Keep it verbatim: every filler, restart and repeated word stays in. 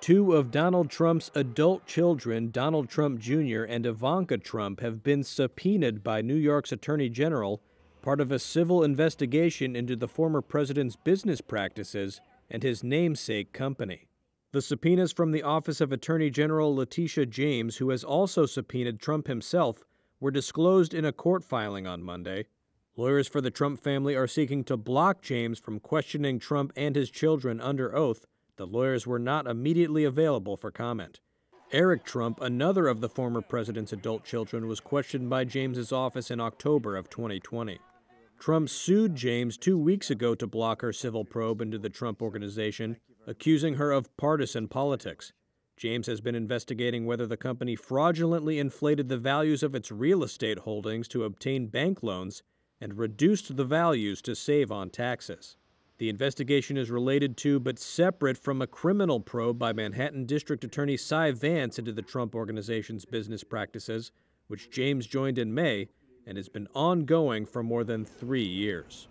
Two of Donald Trump's adult children, Donald Trump Junior and Ivanka Trump, have been subpoenaed by New York's Attorney General, part of a civil investigation into the former president's business practices and his namesake company. The subpoenas from the Office of Attorney General Letitia James, who has also subpoenaed Trump himself, were disclosed in a court filing on Monday. Lawyers for the Trump family are seeking to block James from questioning Trump and his children under oath. The lawyers were not immediately available for comment. Eric Trump, another of the former president's adult children, was questioned by James's office in October of twenty twenty. Trump sued James two weeks ago to block her civil probe into the Trump Organization, accusing her of partisan politics. James has been investigating whether the company fraudulently inflated the values of its real estate holdings to obtain bank loans and reduced the values to save on taxes. The investigation is related to but separate from a criminal probe by Manhattan District Attorney Cy Vance into the Trump Organization's business practices, which James joined in May and has been ongoing for more than three years.